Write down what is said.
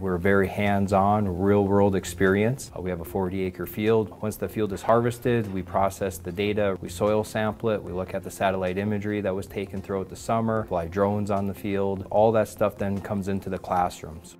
We're very hands-on, real-world experience. We have a 40-acre field. Once the field is harvested, we process the data, we soil sample it, we look at the satellite imagery that was taken throughout the summer, fly drones on the field. All that stuff then comes into the classrooms.